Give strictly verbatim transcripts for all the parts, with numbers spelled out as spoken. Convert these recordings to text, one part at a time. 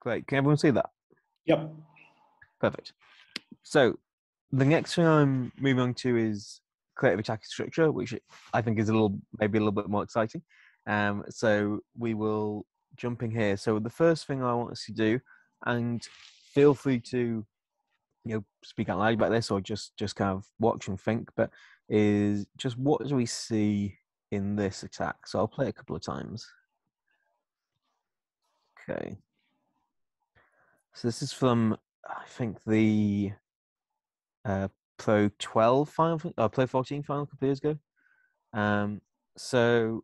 Great. Can everyone see that? Yep. Perfect. So the next thing I'm moving on to is creative attack structure, which I think is a little, maybe a little bit more exciting. Um, so we will jump in here. So the first thing I want us to do, and feel free to, you know, speak out loud about this or just, just kind of watch and think, but is just what do we see in this attack? So I'll play a couple of times. Okay. So this is from, I think, the uh, Pro twelve final, or Pro fourteen final a couple of years ago. Um, so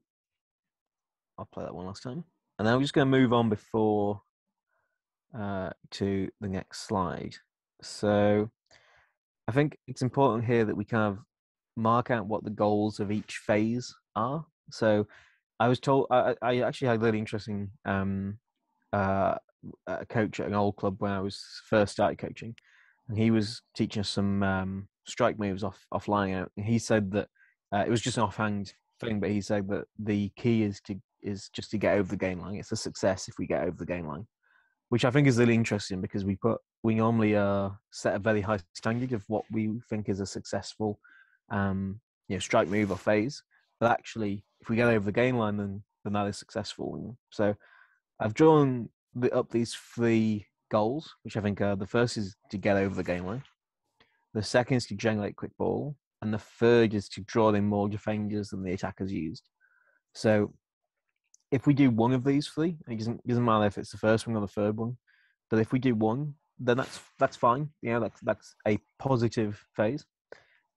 I'll play that one last time. And then I'm just going to move on before uh, to the next slide. So I think it's important here that we kind of mark out what the goals of each phase are. So I was told, I, I actually had a really interesting um, uh, a coach at an old club when I was first started coaching, and he was teaching us some um, strike moves off, off line out. And he said that uh, it was just an offhand thing, but he said that the key is to is just to get over the game line. It's a success if we get over the game line, which I think is really interesting because we put we normally uh, set a very high standard of what we think is a successful um, you know, strike move or phase. But actually, if we get over the game line, then then that is successful. So I've drawn the, up these three goals, which I think are the first is to get over the game line. The second is to generate quick ball. And the third is to draw in more defenders than the attackers used. So if we do one of these three, it doesn't, it doesn't matter if it's the first one or the third one, but if we do one, then that's that's fine. You know, that's, that's a positive phase.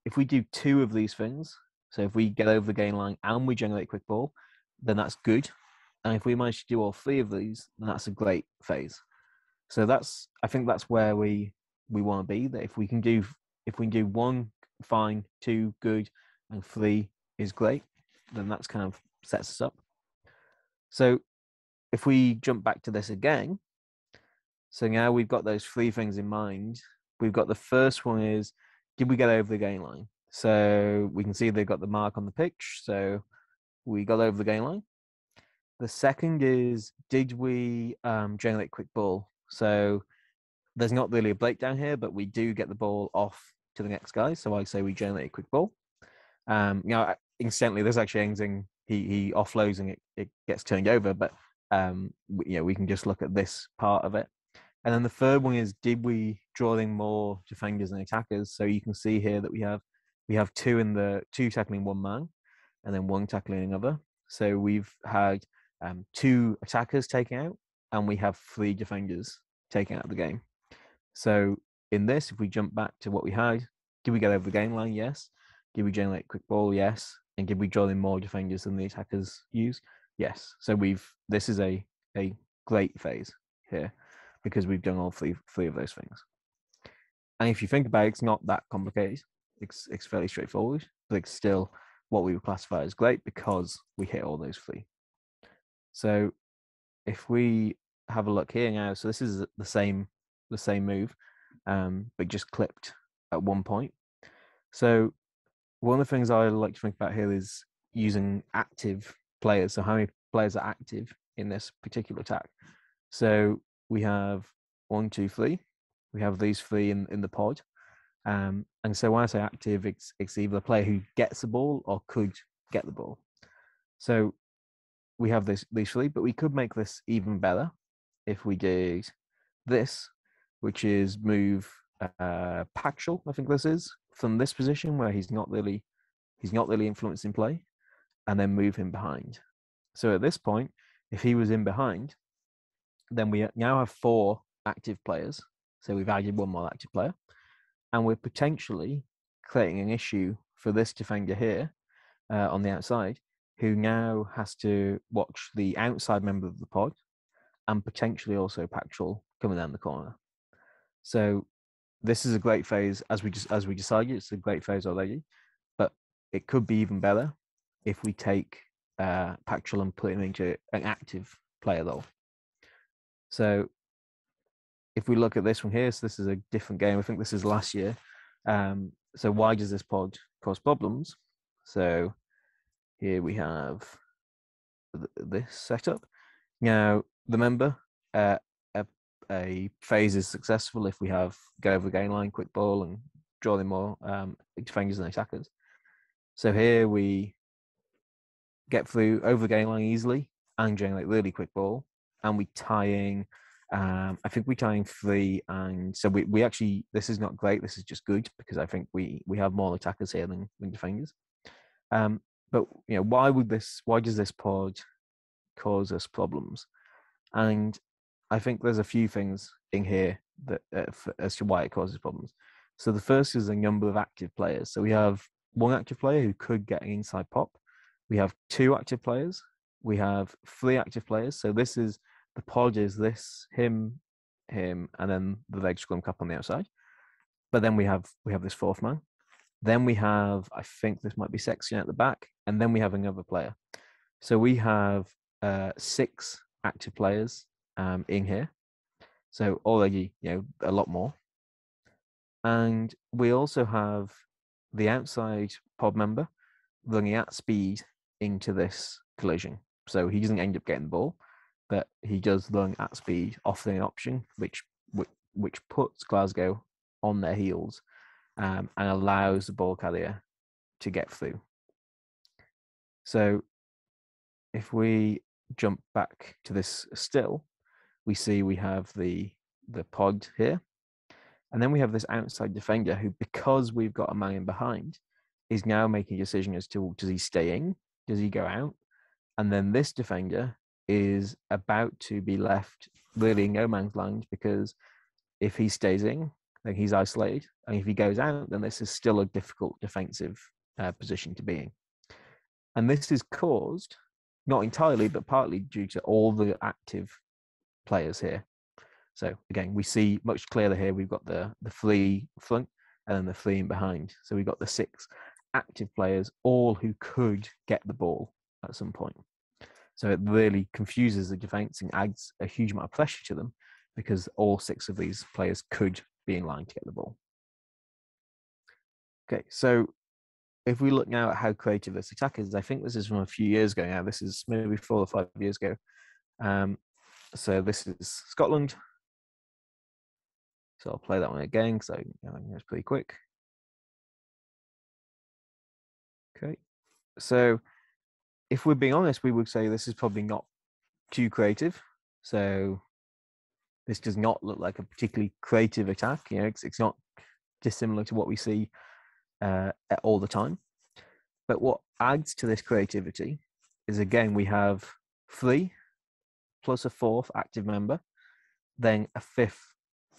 If we do two of these things, so if we get over the game line and we generate quick ball, then that's good. And if we manage to do all three of these, then that's a great phase. So that's, I think that's where we, we want to be, that if we can do, if we can do one, fine, two, good, and three is great, then that's kind of sets us up. So if we jump back to this again, so now we've got those three things in mind. We've got the first one is, did we get over the game line? So we can see they've got the mark on the pitch. So we got over the game line. The second is, did we um, generate quick ball? So there's not really a breakdown here, but we do get the ball off to the next guy. So I say we generate a quick ball. Um, you know, incidentally, there's actually anything he, he offloads and it, it gets turned over, but um, you know, we can just look at this part of it. And then the third one is, did we draw in more defenders and attackers? So you can see here that we have we have two in the two tackling one man, and then one tackling another. So we've had um, two attackers taken out, and we have three defenders taken out of the game. So in this, if we jump back to what we had, did we get over the game line? Yes. Did we generate quick ball? Yes. And did we draw in more defenders than the attackers use? Yes. So we've this is a a great phase here because we've done all three three of those things. And if you think about it, it's not that complicated. It's it's fairly straightforward, but it's still what we would classify as great because we hit all those three. So if we have a look here now, so this is the same the same move. Um, but just clipped at one point. So one of the things I like to think about here is using active players. So how many players are active in this particular attack? So we have one, two, three. We have these three in, in the pod. Um, and so when I say active, it's, it's either a player who gets the ball or could get the ball. So we have this, these three, but we could make this even better if we did this, which is move uh, Paschal, I think this is, from this position where he's not really he's not really influencing play, and then move him behind. So at this point, if he was in behind, then we now have four active players. So we've added one more active player, and we're potentially creating an issue for this defender here uh, on the outside, who now has to watch the outside member of the pod, and potentially also Paschal coming down the corner. So this is a great phase, as we just as we decided, it's a great phase already, but it could be even better if we take uh, Paschal and put him into an active player role. So if we look at this one here, so this is a different game. I think this is last year. Um, so why does this pod cause problems? So here we have th this setup. Now, remember, uh, a a phase is successful if we have get over the game line, quick ball, and draw them more um, defenders and attackers. So here we get through over the game line easily and generate really quick ball, and we tying. Um, I think we tying three, and so we we actually this is not great. This is just good because I think we we have more attackers here than, than defenders. Um, but you know why would this? Why does this pod cause us problems? And I think there's a few things in here that uh, for, as to why it causes problems. So the first is the number of active players. So we have one active player who could get an inside pop. We have two active players. We have three active players. So this is the pod is this, him, him, and then the leg scrum cap on the outside. But then we have we have this fourth man. Then we have, I think this might be Sexton at the back, and then we have another player. So we have uh, six active players um, in here. So already, you know, a lot more. And we also have the outside pod member running at speed into this collision. So he doesn't end up getting the ball, but he does run at speed, offering an option, which which, which puts Glasgow on their heels um, and allows the ball carrier to get through. So if we jump back to this still, we see we have the the pod here. And then we have this outside defender who, because we've got a man in behind, is now making a decision as to, does he stay in? Does he go out? And then this defender is about to be left really in no man's land, because if he stays in, then he's isolated. And if he goes out, then this is still a difficult defensive uh, position to be in. And this is caused, not entirely, but partly due to all the active players here. So again, we see much clearer here, we've got the, the three front and the three in behind. So we've got the six active players, all who could get the ball at some point. So it really confuses the defence and adds a huge amount of pressure to them, because all six of these players could be in line to get the ball. Okay, so if we look now at how creative this attack is, I think this is from a few years ago now. This is maybe four or five years ago. Um, so this is Scotland. So I'll play that one again, so I think that's pretty quick. Okay, so if we're being honest, we would say this is probably not too creative. So this does not look like a particularly creative attack. You know, it's, it's not dissimilar to what we see uh, all the time. But what adds to this creativity is, again, we have three plus a fourth active member, then a fifth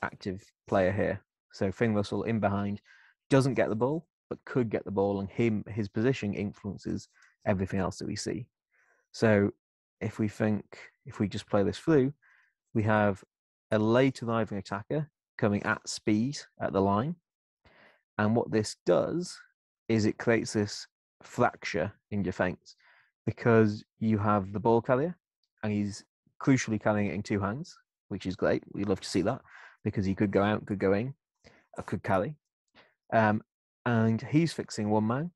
active player here. So Finn Russell in behind doesn't get the ball, but could get the ball, and him his position influences everything else that we see. So if we think, if we just play this through, we have a late arriving attacker coming at speed at the line. And what this does is it creates this fracture in defence, because you have the ball carrier and he's crucially carrying it in two hands, which is great. We'd love to see that, because he could go out, could go in, or could carry. Um, and he's fixing one man.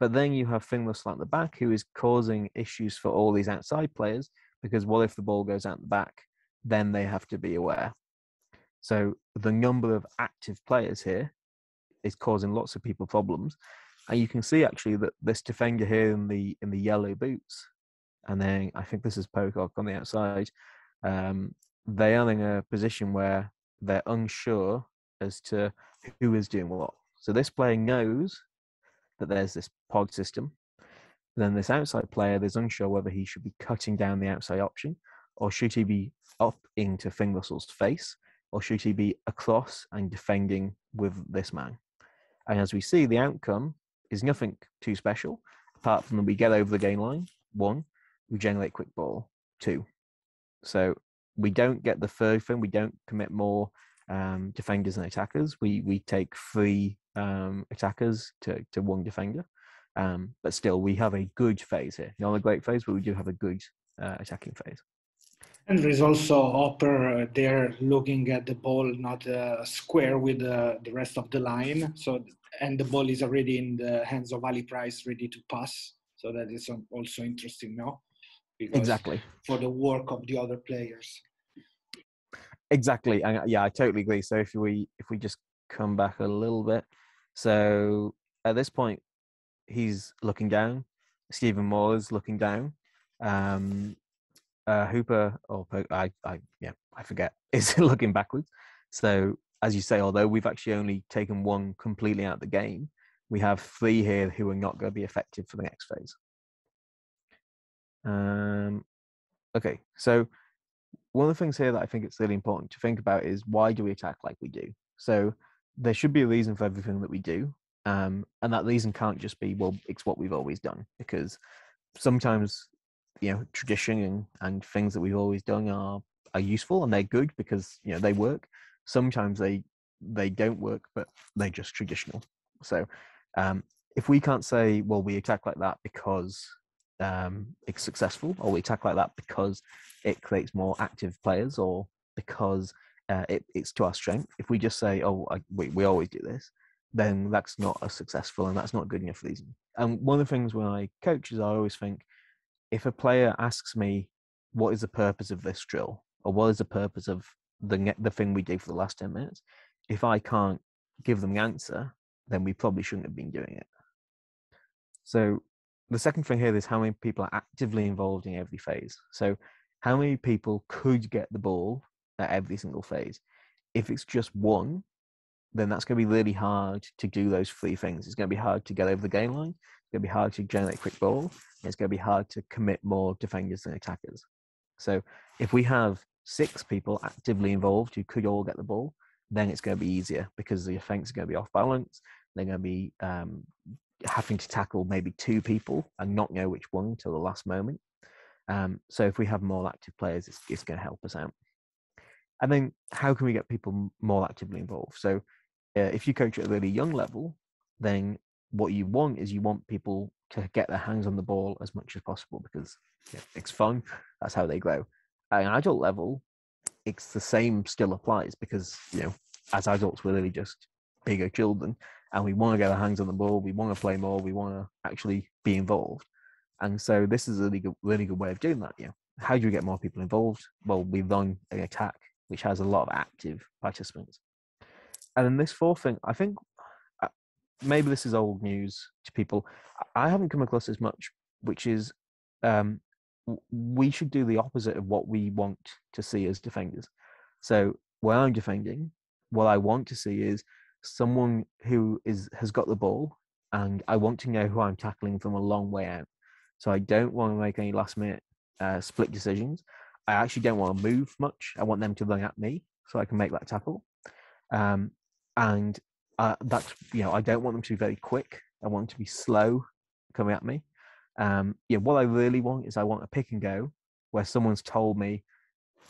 But then you have Finn Russell at the back, who is causing issues for all these outside players, because what if the ball goes out the back? Then they have to be aware. So the number of active players here is causing lots of people problems. And you can see actually that this defender here in the in the yellow boots, and then I think this is Pocock on the outside, um, they are in a position where they're unsure as to who is doing what. So this player knows that there's this pod system. And then this outside player is unsure whether he should be cutting down the outside option, or should he be up into Finn Russell's face, or should he be across and defending with this man. And as we see, the outcome is nothing too special, apart from that we get over the game line, one, we generate quick ball, two. So we don't get the third thing, we don't commit more um, defenders and attackers. We, we take three Um, attackers to, to one defender, um, but still we have a good phase here. Not a great phase, but we do have a good uh, attacking phase. And there's also Hooper uh, there looking at the ball, not uh, square with uh, the rest of the line. So, and the ball is already in the hands of Ali Price, ready to pass. So that is also interesting now. Exactly. For the work of the other players. Exactly. And yeah, I totally agree. So if we if we just come back a little bit. So at this point, he's looking down. Stephen Moore is looking down. Um, uh, Hooper, or po- I, I, yeah, I forget, is looking backwards. So as you say, although we've actually only taken one completely out of the game, we have three here who are not going to be effective for the next phase. Um, okay, so one of the things here that I think it's really important to think about is, why do we attack like we do? So there should be a reason for everything that we do. Um, and that reason can't just be, well, it's what we've always done, because sometimes, you know, tradition and, and things that we've always done are, are useful and they're good because, you know, they work. Sometimes they, they don't work, but they're just traditional. So um, if we can't say, well, we attack like that because um, it's successful, or we attack like that because it creates more active players, or because uh, it, it's to our strength. If we just say, oh, I, we, we always do this, then that's not a successful and that's not good enough reason. And one of the things when I coach is I always think, if a player asks me, what is the purpose of this drill? Or what is the purpose of the the thing we did for the last ten minutes? If I can't give them an answer, then we probably shouldn't have been doing it. So the second thing here is how many people are actively involved in every phase. So how many people could get the ball at every single phase? If it's just one, then that's going to be really hard to do those three things. It's going to be hard to get over the game line. It's going to be hard to generate a quick ball. It's going to be hard to commit more defenders than attackers. So if we have six people actively involved who could all get the ball, then it's going to be easier, because the offense is going to be off balance. They're going to be um, having to tackle maybe two people and not know which one until the last moment. Um, so if we have more active players, it's, it's going to help us out. And then how can we get people more actively involved? So uh, if you coach at a really young level, then what you want is you want people to get their hands on the ball as much as possible, because yeah, it's fun. That's how they grow. At an adult level, it's the same still applies, because, you know, as adults, we're really just bigger children and we want to get our hands on the ball. We want to play more. We want to actually be involved. And so this is a really good, really good way of doing that. You know, how do we get more people involved? Well, we run an attack which has a lot of active participants. And then this fourth thing, I think maybe this is old news to people. I haven't come across as much, which is um, we should do the opposite of what we want to see as defenders. So when I'm defending, what I want to see is someone who is has got the ball, and I want to know who I'm tackling from a long way out. So I don't want to make any last minute uh, split decisions. I actually don't want to move much. I want them to run at me so I can make that tackle. Um, and uh, that's, you know, I don't want them to be very quick. I want them to be slow coming at me. Um, yeah, what I really want is I want a pick and go where someone's told me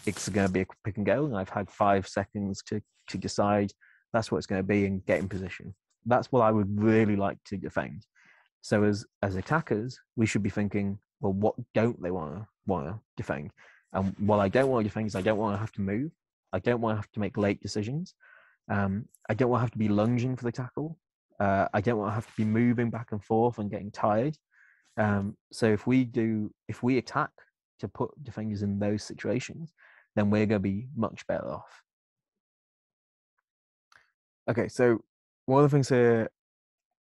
it's going to be a pick and go, and I've had five seconds to, to decide that's what it's going to be and get in position. That's what I would really like to defend. So as, as attackers, we should be thinking, well, what don't they want to want to defend? And what I don't want to do things, I don't want to have to move. I don't want to have to make late decisions. Um, I don't want to have to be lunging for the tackle. Uh, I don't want to have to be moving back and forth and getting tired. Um, so if we do, if we attack to put defenders in those situations, then we're going to be much better off. Okay, so one of the things here,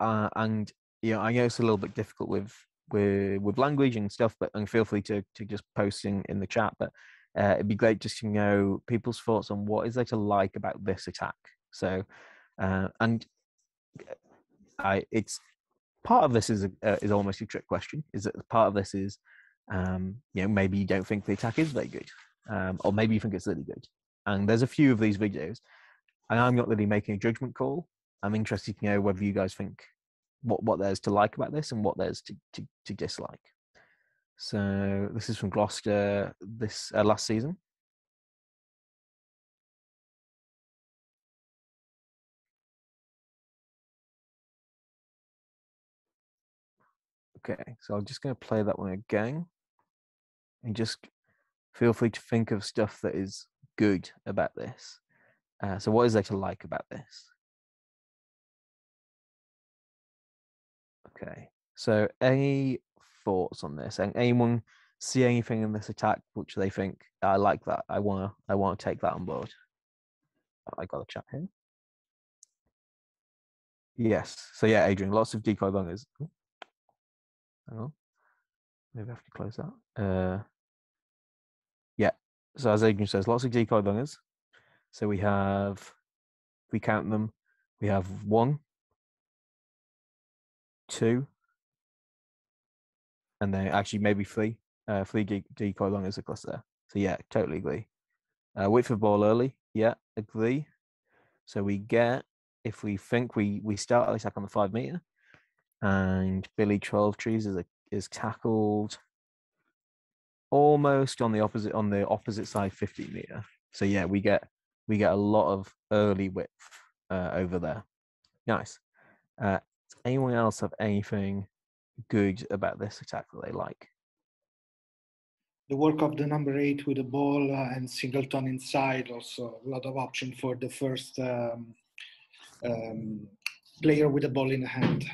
uh, and you know, I know it's a little bit difficult with. With, with language and stuff, but and feel free to, to just post in, in the chat, but uh, it'd be great just to know people's thoughts on what is there to like about this attack. So uh, and I it's part of this is a, uh, is almost a trick question, is that part of this is um, you know, maybe you don't think the attack is very good, um, or maybe you think it's really good, and there's a few of these videos and I'm not really making a judgment call. I'm interested to know whether you guys think what what there's to like about this and what there's to, to, to dislike. So this is from Gloucester this uh, last season. Okay, so I'm just going to play that one again. And just feel free to think of stuff that is good about this. Uh, so what is there to like about this? Okay, so any thoughts on this? And anyone see anything in this attack which they think, I like that, I wanna, I wanna take that on board? I got a chat here. Yes. So yeah, Adrian, lots of decoy bungers. Ooh. Hang on. Maybe I have to close that. Uh, yeah. So as Adrian says, lots of decoy bungers. So we have, if we count them, we have one, two, and then actually maybe three. Uh, three decoy bungers across there. So yeah, totally agree. Uh, wait for ball early. Yeah, agree. So we get, if we think we we start at least like on the five meter, and Billy Twelvetrees is a, is tackled almost on the opposite on the opposite side fifty meter. So yeah, we get we get a lot of early width uh, over there. Nice. Uh, does anyone else have anything good about this attack that they like? The work of the number eight with the ball uh, and Singleton inside, also a lot of option for the first um, um, player with the ball in the hand.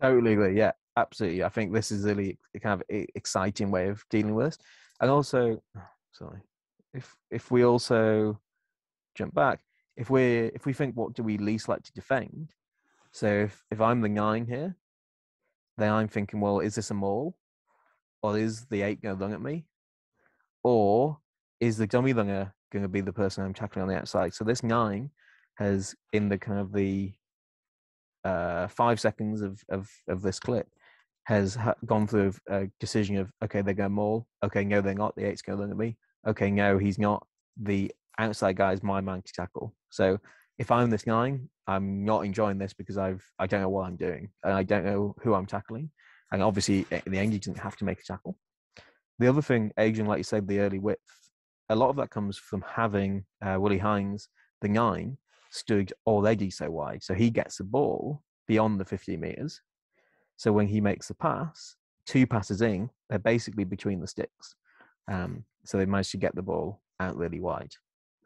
Totally agree. Yeah, absolutely. I think this is really a kind of exciting way of dealing with this. And also, sorry, if if we also jump back, if we if we think what do we least like to defend? So if if I'm the nine here, then I'm thinking, well, is this a maul? Or is the eight going to lung at me? Or is the dummy lunger going to be the person I'm tackling on the outside? So this nine has, in the kind of the uh, five seconds of, of, of this clip, has ha gone through a decision of, okay, they're going to maul. Okay, no, they're not. The eight's going to lung at me. Okay, no, he's not. The outside guy is my man to tackle. So if I'm this nine, I'm not enjoying this because I've, I don't know what I'm doing. And I don't know who I'm tackling. And obviously, in the end, you didn't have to make a tackle. The other thing, Adrian, like you said, the early width, a lot of that comes from having uh, Willie Hines, the nine, stood already so wide. So he gets the ball beyond the fifty metres. So when he makes the pass, two passes in, they're basically between the sticks. Um, so they manage to get the ball out really wide.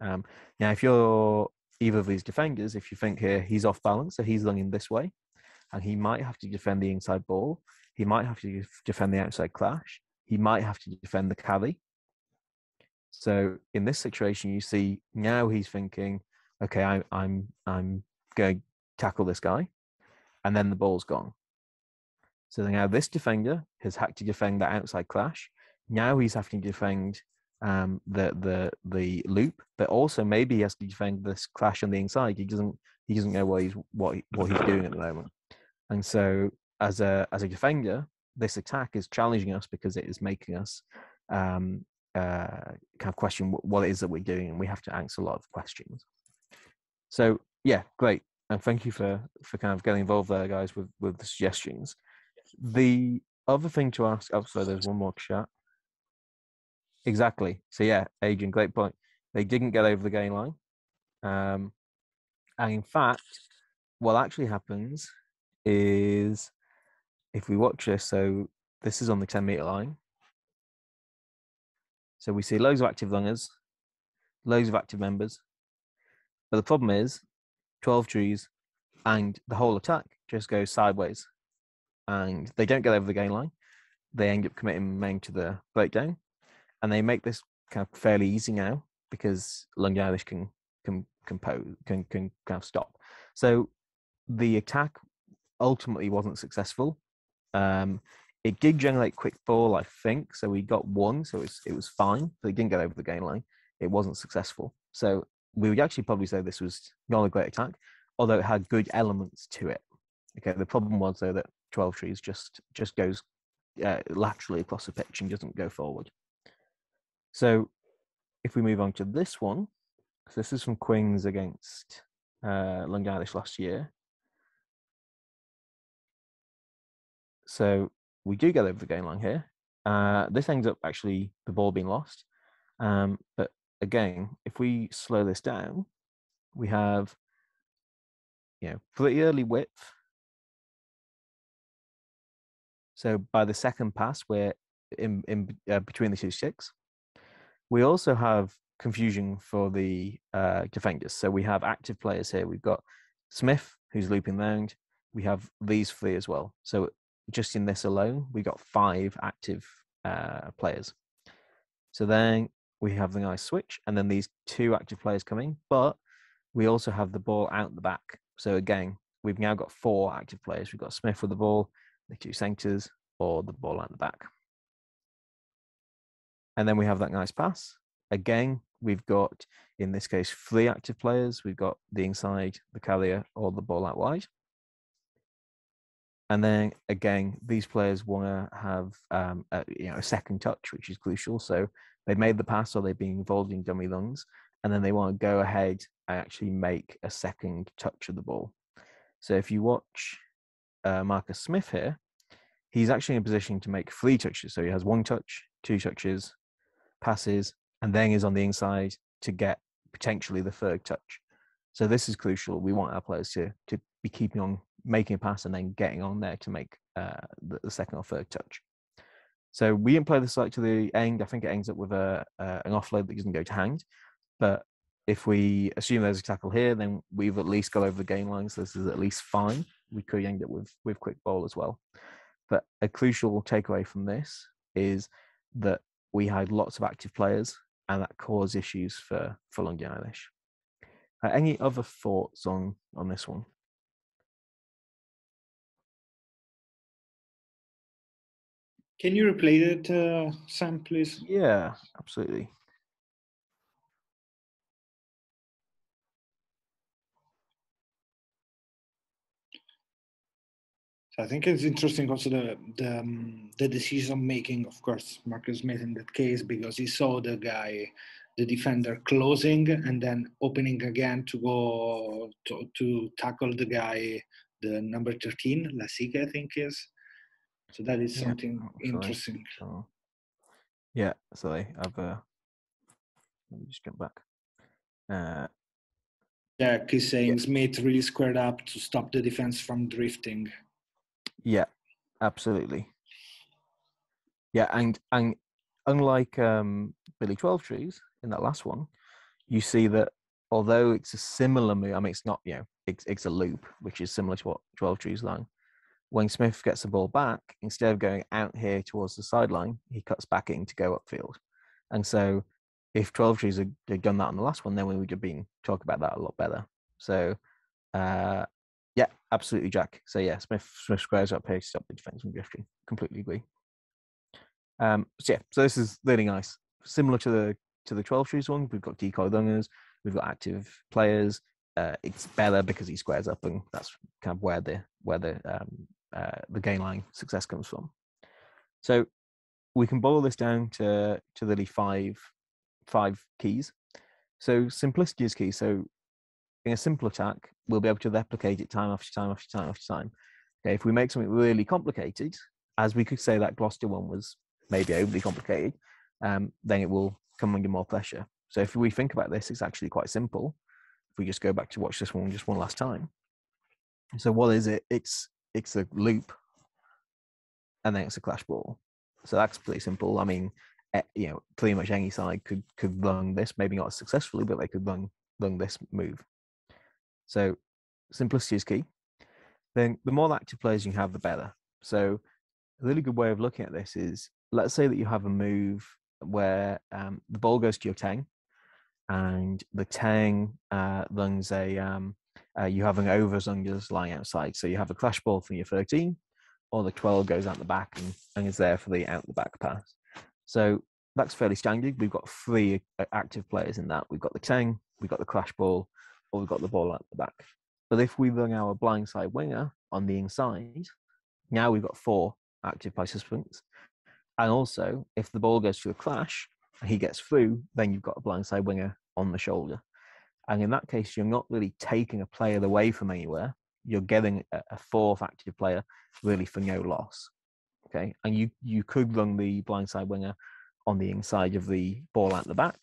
Um, now, if you're either of these defenders, if you think here, he's off balance, so he's lunging this way, and he might have to defend the inside ball. He might have to defend the outside clash. He might have to defend the carry. So in this situation, you see now he's thinking, okay, I, I'm I'm going to tackle this guy, and then the ball's gone. So now this defender has had to defend that outside clash. Now he's having to defend um, the the the loop, but also maybe he has to defend this clash on the inside. He doesn't he doesn't know what he's what what he's doing at the moment, and so. As a as a defender, this attack is challenging us because it is making us um, uh, kind of question what it is that we're doing, and we have to answer a lot of questions. So yeah, great, and thank you for for kind of getting involved there, guys, with with the suggestions. The other thing to ask, oh, sorry, there's one more chat. Exactly. So yeah, Adrian, great point. They didn't get over the gain line, um, and in fact, what actually happens is. If we watch this, so this is on the ten meter line. So we see loads of active lungers, loads of active members. But the problem is Twelvetrees and the whole attack just goes sideways and they don't get over the gain line. They end up committing main to the breakdown and they make this kind of fairly easy now because London Irish can, can, compose, can, can kind of stop. So the attack ultimately wasn't successful. Um, it did generate quick ball, I think. So we got one, so it's, it was fine, but it didn't get over the gain line. It wasn't successful. So we would actually probably say this was not a great attack, although it had good elements to it. Okay, the problem was though that Twelvetrees just just goes uh, laterally across the pitch and doesn't go forward. So if we move on to this one, so this is from Quins against uh, London Irish last year. So we do get over the gain line here. Uh, this ends up actually the ball being lost. Um, but again, if we slow this down, we have, you know, pretty early width. So by the second pass, we're in, in uh, between the two sticks. We also have confusion for the uh, defenders. So we have active players here. We've got Smith, who's looping round. We have these three as well. So just in this alone, we got five active uh, players. So then we have the nice switch, and then these two active players come in. But we also have the ball out the back. So again, we've now got four active players. We've got Smith with the ball, the two centres, or the ball out the back. And then we have that nice pass. Again, we've got, in this case, three active players. We've got the inside, the carrier, or the ball out wide. And then again, these players want to have um, a, you know, a second touch, which is crucial. So they've made the pass or they've been involved in dummy runs, and then they want to go ahead and actually make a second touch of the ball. So if you watch uh, Marcus Smith here, he's actually in a position to make three touches. So he has one touch, two touches, passes, and then is on the inside to get potentially the third touch. So this is crucial. We want our players to, to be keeping on making a pass and then getting on there to make uh, the, the second or third touch. So we employ the select to the end. I think it ends up with a uh, an offload that doesn't go to hand. But if we assume there's a tackle here, then we've at least got over the game line. So this is at least fine. We could end up with, with quick ball as well. But a crucial takeaway from this is that we had lots of active players and that caused issues for, for London Irish. Uh, any other thoughts on, on this one? Can you replay that, uh, Sam, please? Yeah, absolutely. So I think it's interesting also the the, um, the decision making, of course, Marcus Smith in that case, because he saw the guy, the defender closing and then opening again to go to, to tackle the guy, the number thirteen, Lasica, I think is. So that is something yeah, interesting. Oh. Yeah, sorry, I've uh, let me just jump back. Uh, Jack is saying yeah. Smith really squared up to stop the defense from drifting. Yeah, absolutely. Yeah, and and unlike um, Billy Twelvetrees in that last one, you see that although it's a similar move, I mean, it's not, you know, it's it's a loop which is similar to what Twelvetrees line. When Smith gets the ball back, instead of going out here towards the sideline, he cuts back in to go upfield. And so if Twelvetrees had, had done that on the last one, then we would have been talking about that a lot better. So, uh, yeah, absolutely, Jack. So, yeah, Smith, Smith squares up here to stop the defence from drifting. Completely agree. Um, so, yeah, so this is really nice. Similar to the to the Twelvetrees one, we've got decoy runners, we've got active players. Uh, it's better because he squares up, and that's kind of where the, where the... Um, Uh, the game line success comes from. So we can boil this down to to really five five keys. So simplicity is key. So in a simple attack, we'll be able to replicate it time after time after time after time. Okay, if we make something really complicated, as we could say that Gloucester one was maybe overly complicated, um, then it will come under more pressure. So if we think about this, it's actually quite simple. If we just go back to watch this one just one last time. So what is it? It's It's a loop, and then it's a clash ball. So that's pretty simple. I mean, you know, pretty much any side could could run this. Maybe not successfully, but they could run run this move. So simplicity is key. Then the more active players you have, the better. So a really good way of looking at this is, let's say that you have a move where um, the ball goes to your ten, and the ten uh, runs a. Um, Uh, you have an overs unders lying outside. So you have a clash ball from your thirteen, or the twelve goes out the back and, and is there for the out the back pass. So that's fairly standard. We've got three active players in that. We've got the ten, we've got the clash ball, or we've got the ball out the back. But if we run our blindside winger on the inside, now we've got four active participants. And also, if the ball goes to a clash and he gets through, then you've got a blindside winger on the shoulder. And in that case, you're not really taking a player away from anywhere. You're getting a fourth active player really for no loss. Okay. And you, you could run the blindside winger on the inside of the ball out the back.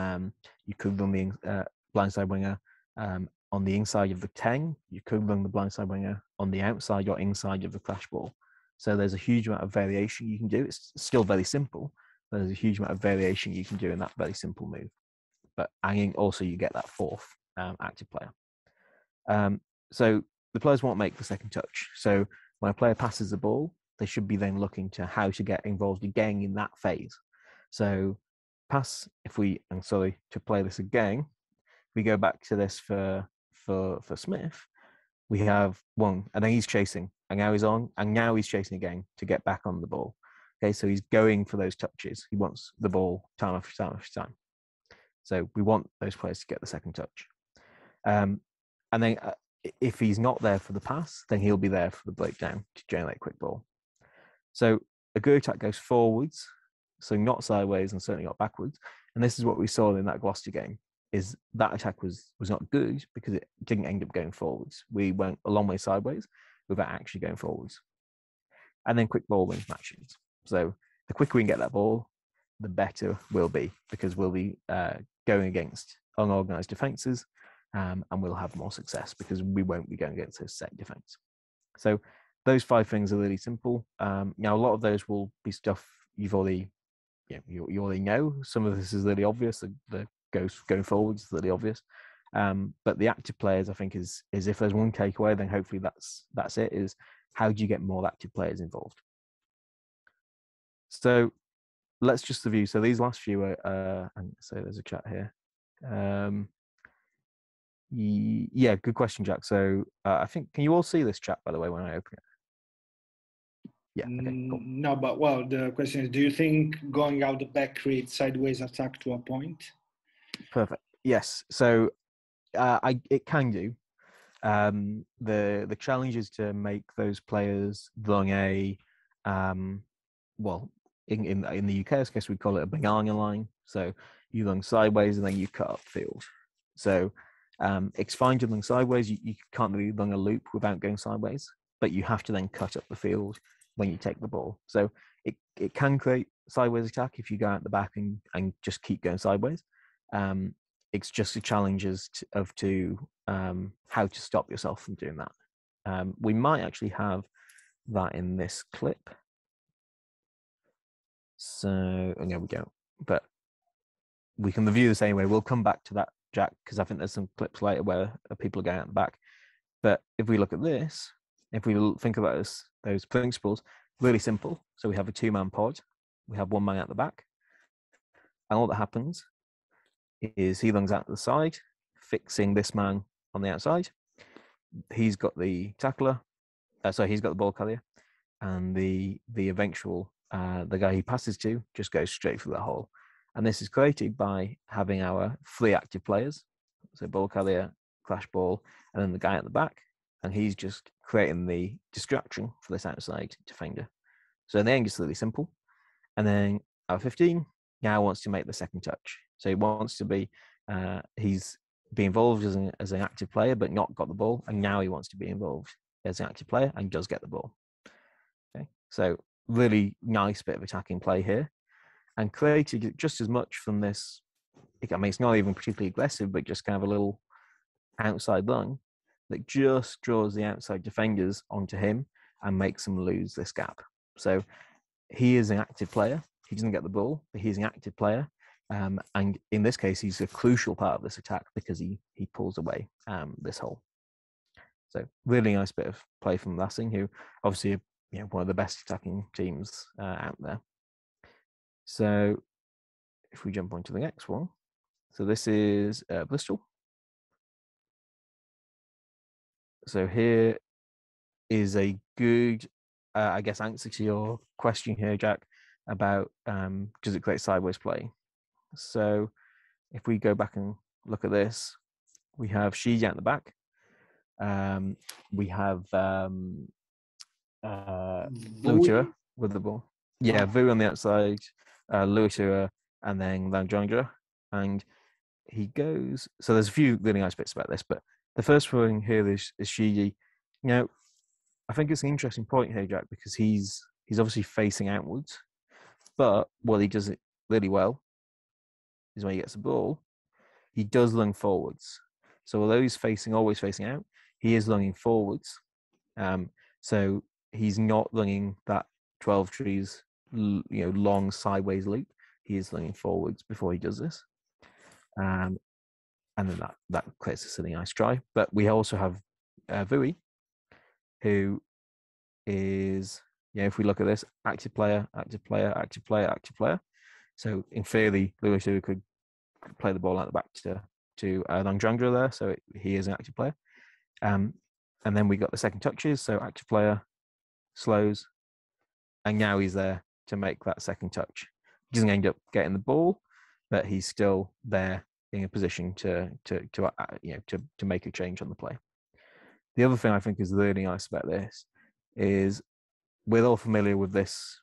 Um, you could run the uh, blindside winger um, on the inside of the ten. You could run the blindside winger on the outside or inside of the clash ball. So there's a huge amount of variation you can do. It's still very simple, but there's a huge amount of variation you can do in that very simple move. But hanging also, you get that fourth um, active player. Um, so the players won't make the second touch. So when a player passes the ball, they should be then looking to how to get involved again in that phase. So pass, if we, and sorry, to play this again, we go back to this for for for Smith, we have one, and then he's chasing, and now he's on, and now he's chasing again to get back on the ball. Okay, so he's going for those touches. He wants the ball time after time after time. So we want those players to get the second touch. Um, and then uh, if he's not there for the pass, then he'll be there for the breakdown to generate a quick ball. So a good attack goes forwards, so not sideways and certainly not backwards. And this is what we saw in that Gloucester game, is that attack was, was not good because it didn't end up going forwards. We went a long way sideways without actually going forwards. And then quick ball wins matches. So the quicker we can get that ball, the better we'll be, because we'll be uh, going against unorganised defences, um, and we'll have more success because we won't be going against a set defence. So those five things are really simple. Um, now, a lot of those will be stuff you've already, you know, you, you already know. Some of this is really obvious. The, the goes, going forwards is really obvious. Um, but the active players, I think, is is if there's one takeaway, then hopefully that's that's it, is how do you get more active players involved? So let's just review. So these last few are, uh, and so there's a chat here. Um, yeah, good question, Jack. So uh, I think, can you all see this chat, by the way, when I open it? Yeah. Okay, cool. No, but well, the question is, do you think going out the back creates sideways attack to a point? Perfect. Yes. So uh, I it can do. Um, the the challenge is to make those players long a, um, well, in, in in the U K, I guess we'd call it a Benganga line. So you lung sideways and then you cut upfield. So um, it's fine to lung sideways. You, you can't really lung a loop without going sideways, but you have to then cut up the field when you take the ball. So it, it can create sideways attack if you go out the back and, and just keep going sideways. Um, it's just the challenges to, of to um, how to stop yourself from doing that. Um, we might actually have that in this clip. So, and there we go. But we can review this anyway. We'll come back to that, Jack, because I think there's some clips later where people are going out the back. But if we look at this, if we think about this, those principles, really simple. So we have a two-man pod. We have one man out the back. And all that happens is he lungs out to the side, fixing this man on the outside. He's got the tackler. Uh, so he's got the ball carrier. And the the eventual... Uh, the guy he passes to just goes straight for the hole. And this is created by having our three active players. So ball carrier, clash ball, and then the guy at the back. And he's just creating the distraction for this outside defender. So in the end, it's really simple. And then our fifteen now wants to make the second touch. So he wants to be, uh, he's be involved as an, as an active player, but not got the ball. And now he wants to be involved as an active player and does get the ball. Okay, so really nice bit of attacking play here, and created just as much from this. I mean, it's not even particularly aggressive, but just kind of a little outside lung that just draws the outside defenders onto him and makes them lose this gap. So he is an active player. He doesn't get the ball, but he's an active player. Um, and in this case, he's a crucial part of this attack because he, he pulls away um, this hole. So really nice bit of play from Lassing, who obviously a you know, one of the best attacking teams uh, out there. So if we jump on to the next one. So this is uh, Bristol. So here is a good, uh, I guess, answer to your question here, Jack, about um, does it create sideways play? So if we go back and look at this, we have Sheedy at the back. Um, we have... Um, Uh, Luatua with the ball. Yeah, Vu on the outside, uh, Luatua, and then Landjandra. And he goes... So there's a few really nice bits about this, but the first one here is, is Shigi. Now, I think it's an interesting point here, Jack, because he's he's obviously facing outwards, but what he does it really well is when he gets the ball, he does lung forwards. So although he's facing, always facing out, he is lunging forwards. Um, so... He's not lunging that Twelvetrees, you know, long sideways loop. He is lunging forwards before he does this. Um, and then that, that creates a silly nice try. But we also have uh, Vui, who is, you know, if we look at this, active player, active player, active player, active player. So in theory, Luis could play the ball out the back to, to uh, Langdrangura there, so it, he is an active player. Um, and then we got the second touches, so active player, slows, and now he's there to make that second touch. He doesn't end up getting the ball, but he's still there in a position to to to uh, you know to to make a change on the play. The other thing I think is really nice about this is we're all familiar with this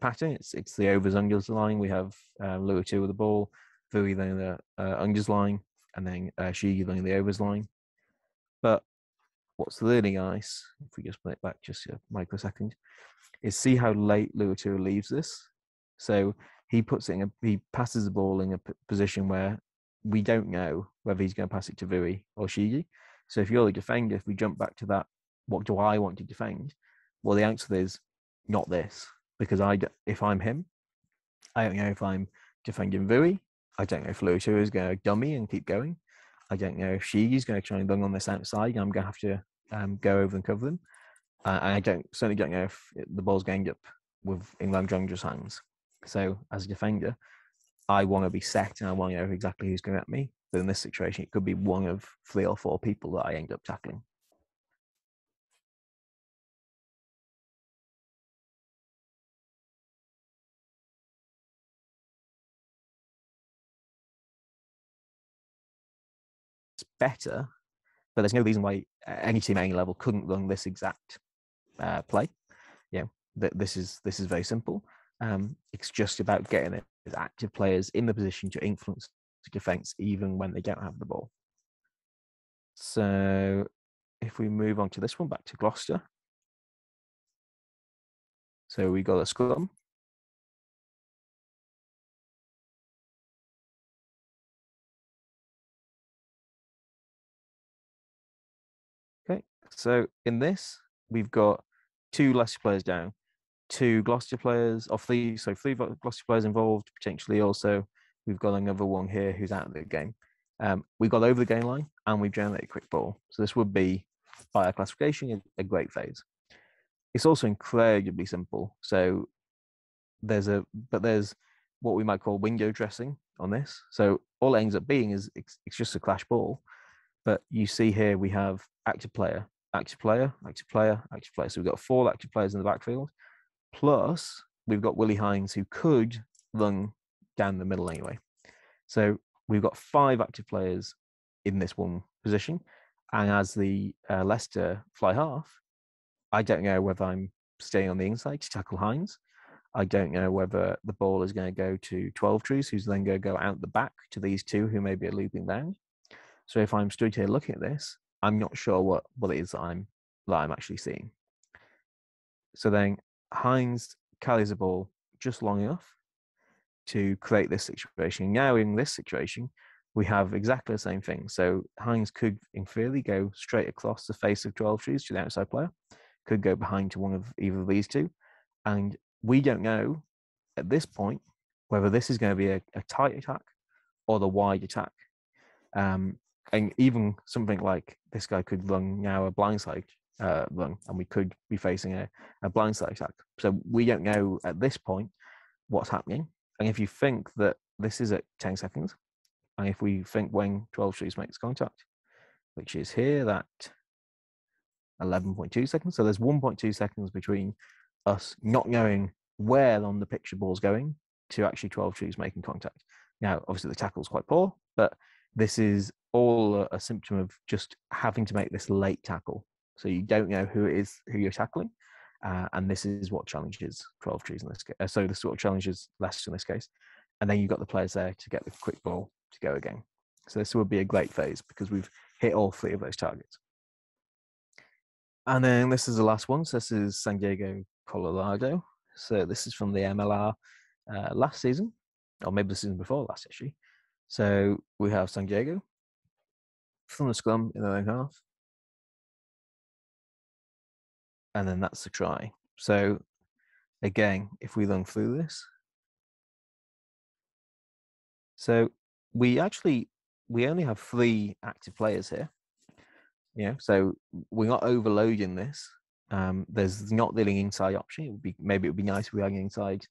pattern. It's it's the overs unders line. We have uh, Luatua with the ball, Vui then the uh, unders line, and then uh, Shigi then the overs line. But what's really nice, if we just put it back just a microsecond, is see how late Luatua leaves this. So he puts it in a, he passes the ball in a p- position where we don't know whether he's going to pass it to Vui or Shigi. So if you're the defender, if we jump back to that, what do I want to defend? Well, the answer is not this, because I, if I'm him, I don't know if I'm defending Vui. I don't know if Luatua is going to dummy and keep going. I don't know if Shigi's going to try and lung on this outside, and I'm going to have to um, go over and cover them. Uh, and I don't certainly don't know if it, the ball's going to end up with Langdrangra's hands. So as a defender, I want to be set and I want to know exactly who's going at me. But in this situation, it could be one of three or four people that I end up tackling. Better, but there's no reason why any team at any level couldn't run this exact uh, play. You know, th- this is this is very simple. Um, it's just about getting it as active players in the position to influence the defence, even when they don't have the ball. So, if we move on to this one, back to Gloucester. So we got a scrum. So in this, we've got two Leicester players down, two Gloucester players, or three, so three Gloucester players involved, potentially also. We've got another one here who's out of the game. Um, we got over the game line, and we've generated a quick ball. So this would be, by our classification, a great phase. It's also incredibly simple. So there's a, but there's what we might call window dressing on this. So all it ends up being is it's, it's just a clash ball. But you see here, we have active player, active player, active player, active player. So we've got four active players in the backfield. Plus, we've got Willie Hines, who could run down the middle anyway. So we've got five active players in this one position. And as the uh, Leicester fly half, I don't know whether I'm staying on the inside to tackle Hines. I don't know whether the ball is going to go to Twelvetrees, who's then going to go out the back to these two who may be looping down. So if I'm stood here looking at this, I'm not sure what, what it is that I'm, that I'm actually seeing. So then Hines carries the ball just long enough to create this situation. Now in this situation, we have exactly the same thing. So Hines could, in theory, go straight across the face of Twelvetrees to the outside player, could go behind to one of either of these two. And we don't know at this point whether this is going to be a, a tight attack or the wide attack. Um, And even something like this guy could run now a blindside uh, run, and we could be facing a, a blindside attack. So we don't know at this point what's happening. And if you think that this is at ten seconds, and if we think when Twelvetrees makes contact, which is here, that eleven point two seconds. So there's one point two seconds between us not knowing where on the pitch the ball's going to actually Twelvetrees making contact. Now, obviously the tackle's quite poor, but this is all a symptom of just having to make this late tackle. So you don't know who it is, who you're tackling. Uh, and this is what challenges Twelvetrees in this case. Uh, so this is what challenges Leicester in this case. And then you've got the players there to get the quick ball to go again. So this would be a great phase because we've hit all three of those targets. And then this is the last one. So this is San Diego, Colorado. So this is from the M L R uh, last season, or maybe the season before last actually. So we have San Diego from the scrum in the own half. And then that's the try. So again, if we run through this. So we actually, we only have three active players here. You know, so we're not overloading this. Um, there's not really an inside option. It would be, maybe it would be nice if we had an inside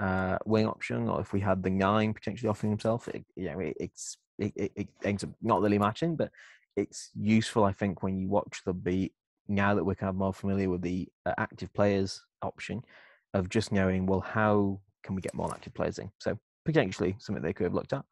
uh, wing option, or if we had the nine potentially offering himself. It, you know, it, it's it, it, it ends up not really matching, but it's useful, I think, when you watch the beat, now that we're kind of more familiar with the active players option, of just knowing, well, how can we get more active players in? So potentially something they could have looked at.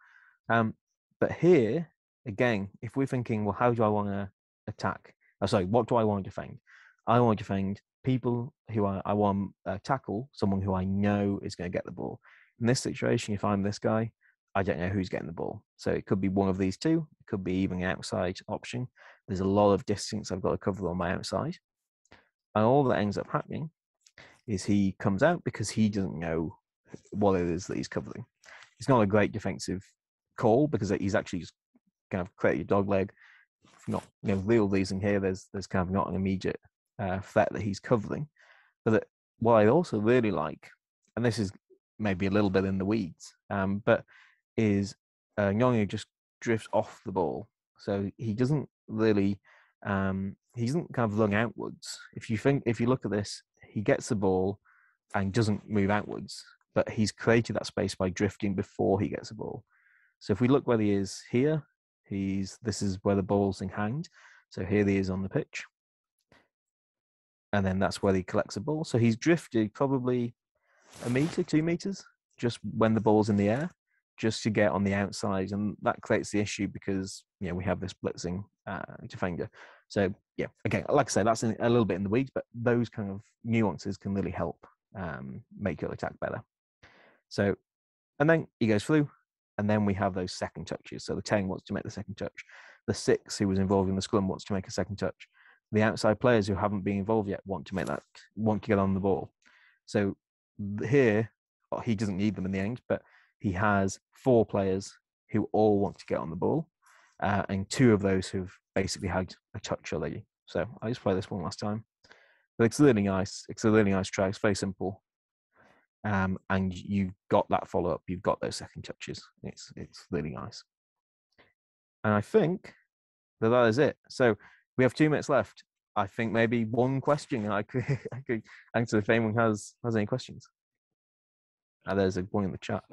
Um, but here, again, if we're thinking, well, how do I want to attack? Oh, sorry, what do I want to defend? I want to defend people who I, I want to uh, tackle, someone who I know is going to get the ball. In this situation, if I'm this guy, I don't know who's getting the ball. So it could be one of these two. It could be even an outside option. There's a lot of distance I've got to cover on my outside. And all that ends up happening is he comes out because he doesn't know what it is that he's covering. It's not a great defensive call because he's actually just kind of created a dog leg. Not, you know, real reason here. There's there's kind of not an immediate uh, threat that he's covering. But that, what I also really like, and this is maybe a little bit in the weeds, um, but is uh, Nyong'o just drifts off the ball. So he doesn't really, um, he doesn't kind of run outwards. If you think, if you look at this, he gets the ball and doesn't move outwards, but he's created that space by drifting before he gets the ball. So if we look where he is here, he's, this is where the ball's in hand. So here he is on the pitch. And then that's where he collects the ball. So he's drifted probably a meter, two meters, just when the ball's in the air, just to get on the outside, and that creates the issue because, you know, we have this blitzing uh, defender. So yeah, again, like I say, that's in, a little bit in the weeds, but those kind of nuances can really help um, make your attack better. So, and then he goes through, and then we have those second touches. So the ten wants to make the second touch, the six who was involved in the scrum wants to make a second touch, the outside players who haven't been involved yet want to make that, want to get on the ball. So here, well, he doesn't need them in the end, but he has four players who all want to get on the ball, uh, and two of those who've basically had a touch already. So I just play this one last time. But it's really nice. It's a really nice try. It's very simple, um, and you've got that follow up. You've got those second touches. It's it's really nice. And I think that that is it. So we have two minutes left. I think maybe one question I could I could answer if anyone has has any questions. Uh, there's a one in the chat.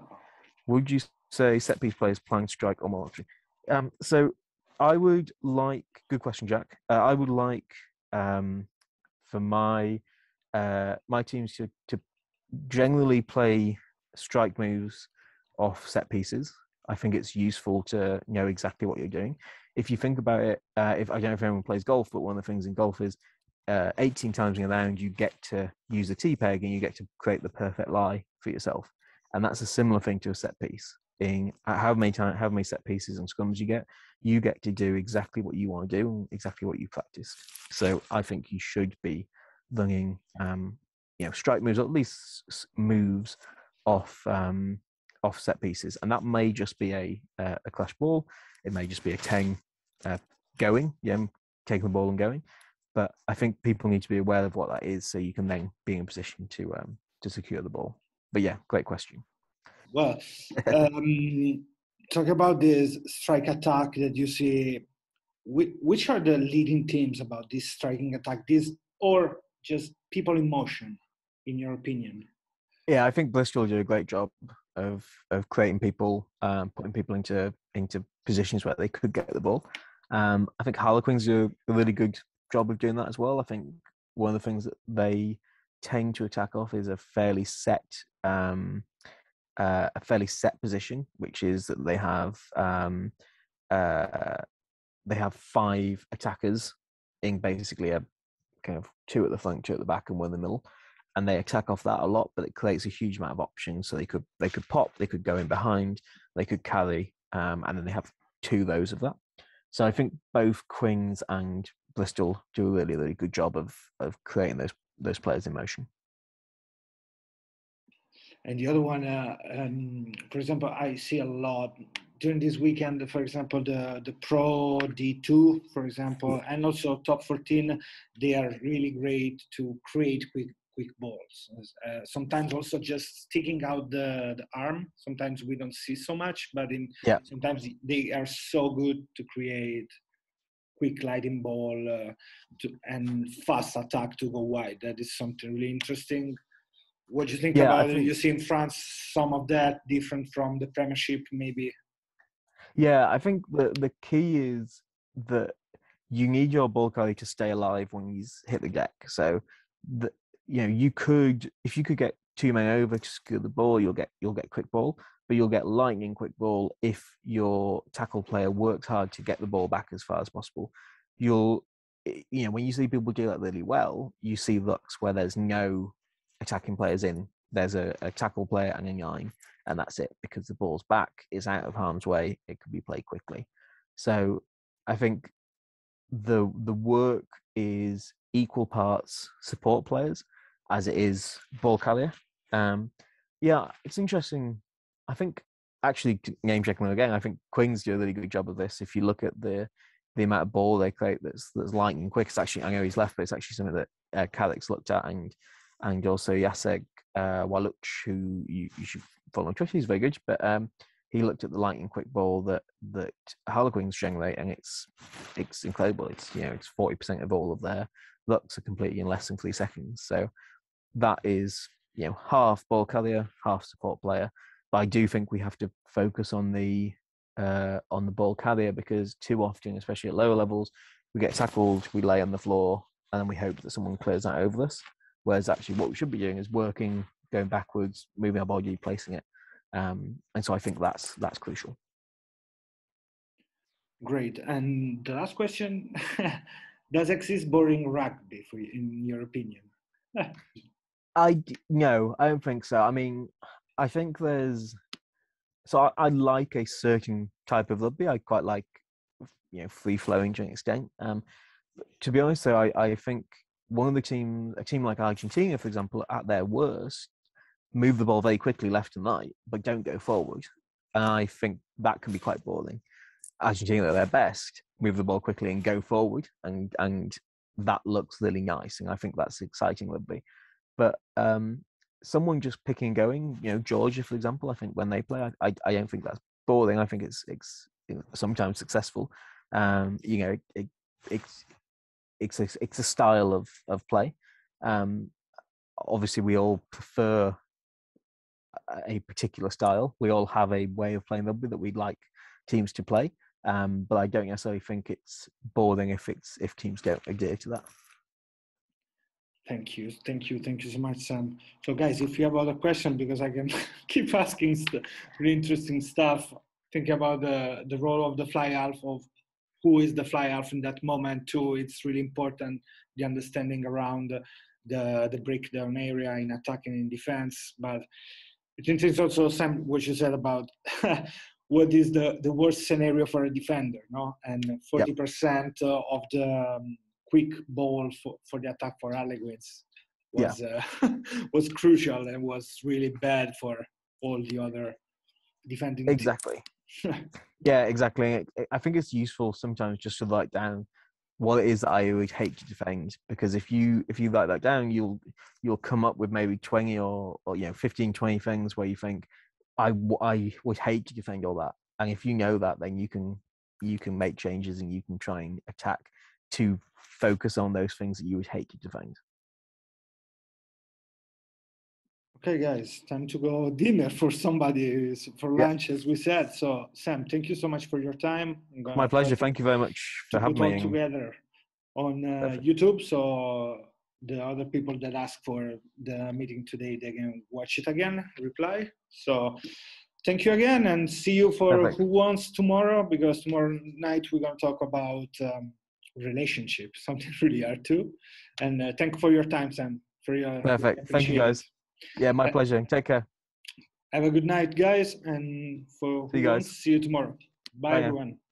Would you say set-piece players, plan, strike, or military? Um, so I would like... Good question, Jack. Uh, I would like um, for my uh, my teams to, to generally play strike moves off set-pieces. I think it's useful to know exactly what you're doing. If you think about it, uh, if I don't know if anyone plays golf, but one of the things in golf is uh, eighteen times in a round, you get to use a T-peg and you get to create the perfect lie for yourself. And that's a similar thing to a set piece. In how many time, how many set pieces and scrums you get, you get to do exactly what you want to do and exactly what you practiced. So I think you should be running, um, you know, strike moves, or at least moves off um, off set pieces. And that may just be a uh, a clash ball. It may just be a ten uh, going, yeah, taking the ball and going. But I think people need to be aware of what that is, so you can then be in a position to um, to secure the ball. But yeah, great question. Well, um, talk about this strike attack that you see. Which are the leading themes about this striking attack? This or just people in motion, in your opinion? Yeah, I think Bristol do a great job of of creating people, um, putting people into into positions where they could get the ball. Um, I think Harlequins do a really good job of doing that as well. I think one of the things that they tend to attack off is a fairly set um uh, a fairly set position, which is that they have um uh they have five attackers in basically a kind of two at the front, two at the back, and one in the middle, and they attack off that a lot. But it creates a huge amount of options, so they could they could pop, they could go in behind, they could carry, um and then they have two rows of that. So I think both Quins and Bristol do a really really good job of of creating those those players in motion. And the other one, uh, um, for example, I see a lot during this weekend, for example, the, the Pro D two, for example, and also Top fourteen, they are really great to create quick quick balls. Uh, sometimes also just sticking out the, the arm. Sometimes we don't see so much, but in yeah. sometimes they are so good to create quick gliding ball uh, to, and fast attack to go wide. That is something really interesting. What do you think yeah, about think, it? You see in France some of that different from the Premiership, maybe? Yeah, I think the the key is that you need your ball carrier to stay alive when he's hit the deck. So, the, you know, you could, if you could get two men over to secure the ball, you'll get you'll get quick ball, but you'll get lightning quick ball if your tackle player works hard to get the ball back as far as possible. You'll, you know, when you see people do that really well, you see looks where there's no attacking players in. There's a, a tackle player and a nine, and that's it, because the ball's back, it's out of harm's way, it can be played quickly. So I think the the work is equal parts support players as it is ball carrier. Um, yeah, it's interesting. I think, actually, name-checking them again, I think Quins do a really good job of this. If you look at the the amount of ball they create that's that's lightning quick, it's actually, I know he's left, but it's actually something that uh, Carrick's looked at, and and also Jacek uh, Waluch, who you, you should follow on Twitter, he's very good, but um, he looked at the lightning quick ball that that Harlequins generate, and it's it's incredible. It's, you know, it's forty percent of all of their looks are completed in less than three seconds. So that is, you know, half ball carrier, half support player. But I do think we have to focus on the uh, on the ball carrier, because too often, especially at lower levels, we get tackled, we lay on the floor, and then we hope that someone clears that over us. Whereas actually what we should be doing is working, going backwards, moving our body, placing it. Um, and so I think that's that's crucial. Great. And the last question, does exist boring rugby for you, in your opinion? I, no, I don't think so. I mean, I think there's, so I, I like a certain type of rugby. I quite like, you know, free flowing to an extent. Um, to be honest, though, I, I think one of the teams, a team like Argentina, for example, at their worst, move the ball very quickly left and right, but don't go forward. And I think that can be quite boring. Argentina at their best, move the ball quickly and go forward, and and that looks really nice. And I think that's exciting rugby. But um, someone just picking and going, you know, Georgia, for example, I think when they play, I I, I don't think that's boring. I think it's it's you know, sometimes successful. Um, you know, it, it, it's it's a, it's a style of of play. Um, obviously, we all prefer a particular style. We all have a way of playing rugby that we'd like teams to play, um, but I don't necessarily think it's boring if it's if teams don't adhere to that. Thank you, thank you, thank you so much, Sam. So, guys, if you have other questions, because I can keep asking st- really interesting stuff. Think about the the role of the fly half, of who is the fly half in that moment too. It's really important, the understanding around the the breakdown area in attack and in defense, but. It's interesting also, Sam, what you said about what is the, the worst scenario for a defender, no? And forty percent yep. of the um, quick ball for, for the attack for Harlequins was yeah. uh, was crucial and was really bad for all the other defending. Exactly. yeah, exactly. I think it's useful sometimes just to write down what it is that I would hate to defend, because if you if you write that down, you'll you'll come up with maybe twenty or, or you know fifteen, twenty things where you think I, I would hate to defend all that. And if you know that, then you can you can make changes and you can try and attack to focus on those things that you would hate to defend. Okay, guys, time to go dinner for somebody for lunch, yeah. as we said. So, Sam, thank you so much for your time. My pleasure. Thank you very much for having me. Put all together on uh, YouTube, so the other people that ask for the meeting today, they can watch it again, reply. So, thank you again, and see you for Perfect. Who Wants tomorrow, because tomorrow night we're going to talk about um, relationship, something really hard too. And uh, thank you for your time, Sam. For your Perfect. Thank you, guys. Yeah, my pleasure. Take care. Have a good night, guys. And for see you, guys. See you tomorrow. Bye, Bye everyone. Yeah.